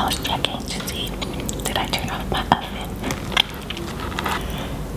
I was checking to see, did I turn off my oven?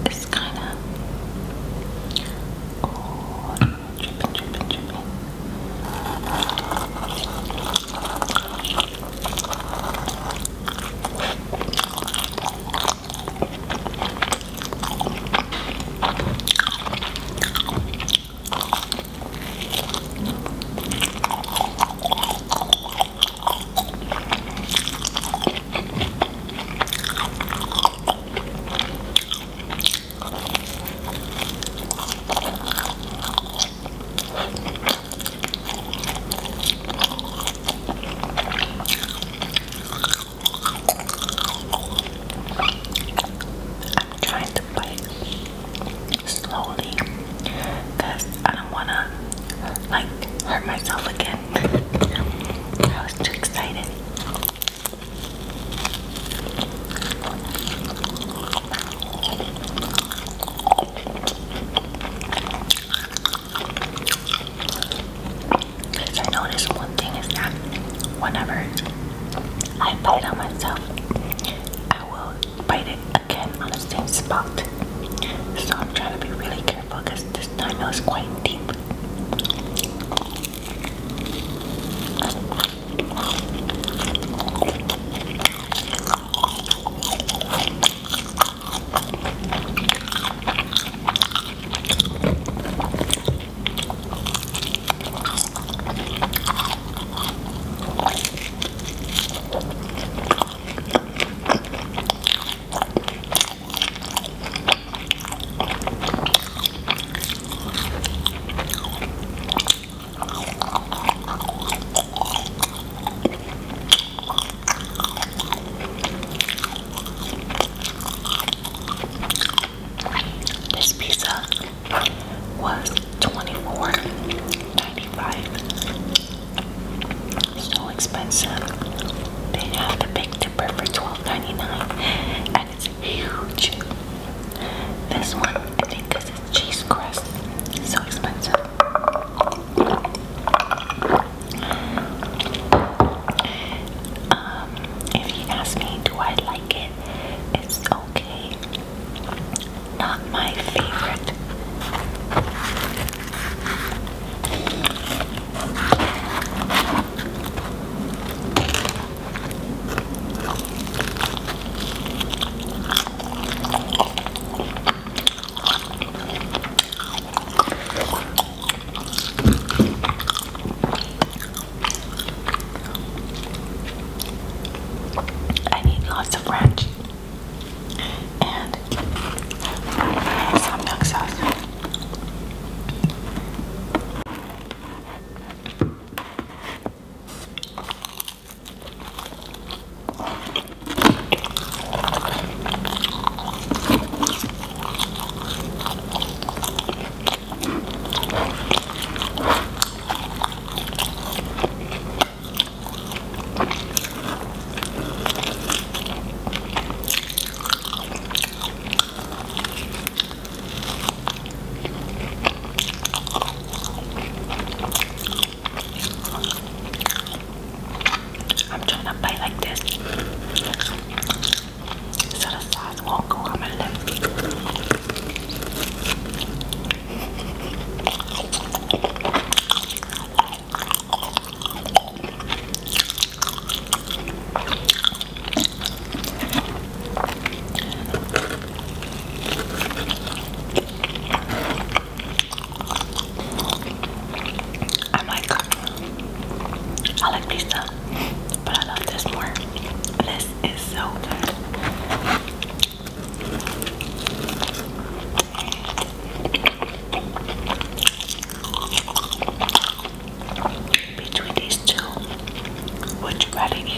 It's kind of, dripping.